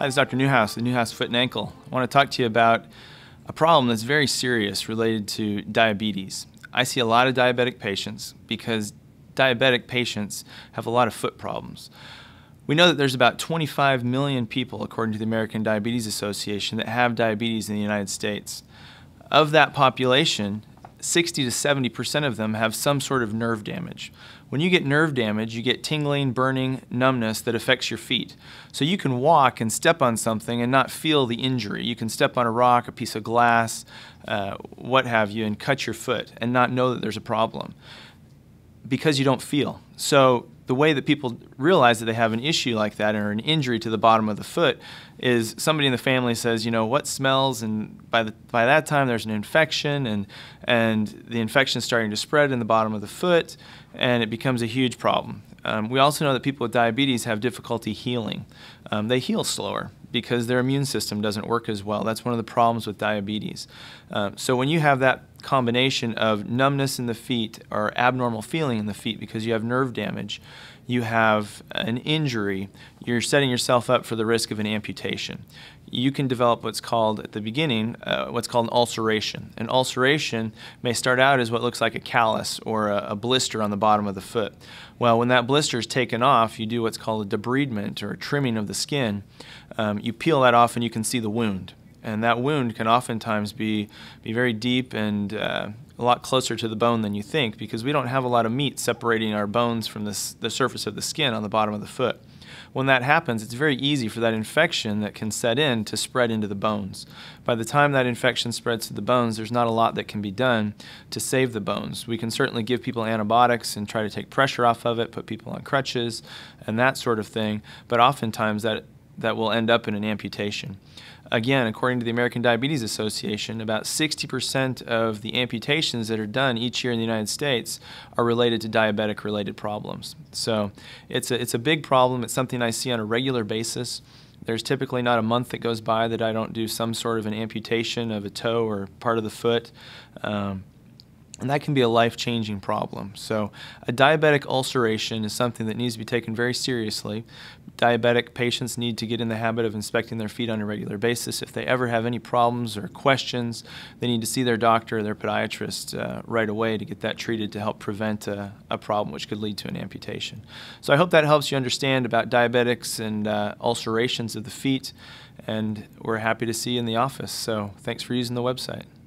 Hi, this is Dr. Neuhaus, the Neuhaus Foot and Ankle. I want to talk to you about a problem that's very serious related to diabetes. I see a lot of diabetic patients because diabetic patients have a lot of foot problems. We know that there's about 25 million people, according to the American Diabetes Association, that have diabetes in the United States. Of that population, 60 to 70% of them have some sort of nerve damage. When you get nerve damage, you get tingling, burning, numbness that affects your feet. So you can walk and step on something and not feel the injury. You can step on a rock, a piece of glass, what have you, and cut your foot and not know that there's a problem because you don't feel. So the way that people realize that they have an issue like that or an injury to the bottom of the foot is somebody in the family says, you know, what smells? And by that time there's an infection and the infection is starting to spread in the bottom of the foot and it becomes a huge problem. We also know that people with diabetes have difficulty healing. They heal slower because their immune system doesn't work as well. That's one of the problems with diabetes. So when you have that combination of numbness in the feet or abnormal feeling in the feet because you have nerve damage, you have an injury, you're setting yourself up for the risk of an amputation. You can develop what's called, at the beginning, what's called an ulceration. An ulceration may start out as what looks like a callus or a blister on the bottom of the foot. Well, when that blister is taken off, you do what's called a debridement or a trimming of the skin. You peel that off and you can see the wound. And that wound can oftentimes be very deep and a lot closer to the bone than you think because we don't have a lot of meat separating our bones from the surface of the skin on the bottom of the foot. When that happens, it's very easy for that infection that can set in to spread into the bones. By the time that infection spreads to the bones, there's not a lot that can be done to save the bones. We can certainly give people antibiotics and try to take pressure off of it, put people on crutches and that sort of thing, but oftentimes that will end up in an amputation. Again, according to the American Diabetes Association, about 60% of the amputations that are done each year in the United States are related to diabetic-related problems. So it's a big problem. It's something I see on a regular basis. There's typically not a month that goes by that I don't do some sort of an amputation of a toe or part of the foot. And that can be a life-changing problem. So a diabetic ulceration is something that needs to be taken very seriously. Diabetic patients need to get in the habit of inspecting their feet on a regular basis. If they ever have any problems or questions, they need to see their doctor or their podiatrist right away to get that treated to help prevent a problem which could lead to an amputation. So I hope that helps you understand about diabetics and ulcerations of the feet, and we're happy to see you in the office. So thanks for using the website.